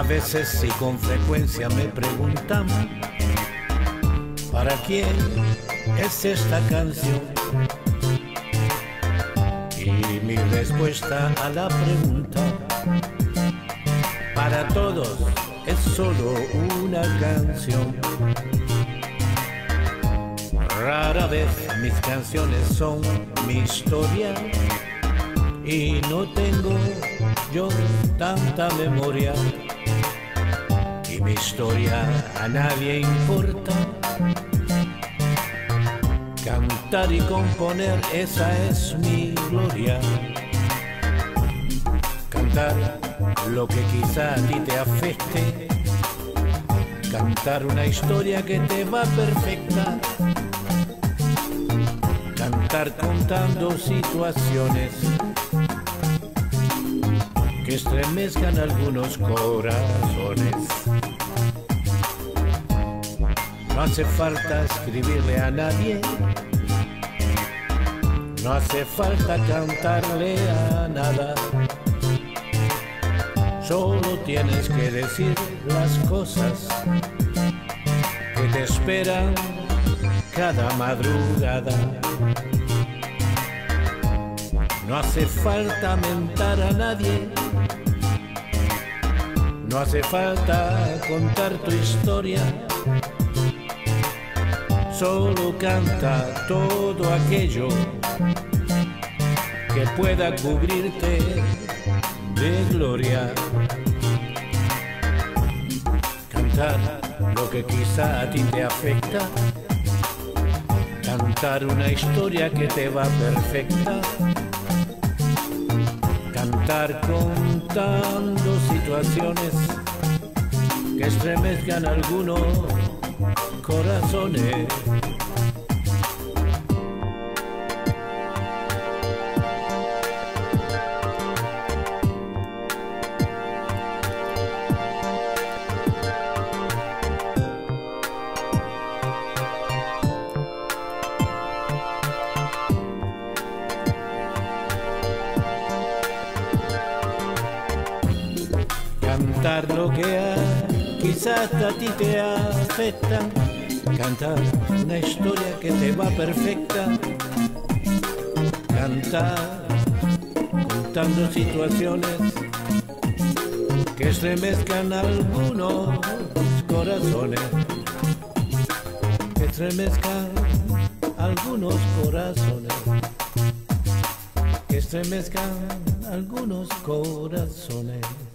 A veces y con frecuencia me preguntan, ¿para quién es esta canción? Y mi respuesta a la pregunta, para todos es solo una canción. Rara vez mis canciones son mi historia y no tengo yo tanta memoria. Y mi historia a nadie importa. Cantar y componer, esa es mi gloria. Cantar lo que quizá a ti te afecte. Cantar una historia que te va perfecta. Cantar contando situaciones que estremezcan algunos corazones. No hace falta escribirle a nadie, no hace falta cantarle a nada. Solo tienes que decir las cosas que te esperan cada madrugada. No hace falta mentar a nadie, no hace falta contar tu historia. Solo canta todo aquello que pueda cubrirte de gloria. Cantar lo que quizá a ti te afecta. Cantar una historia que te va perfecta. Cantar contando situaciones que estremezcan algunos corazones. Cantar lo que quizás a ti te afecta. Cantar una historia que te va perfecta. Cantar contando situaciones que estremezcan algunos corazones. Que estremezcan algunos corazones. Que estremezcan algunos corazones.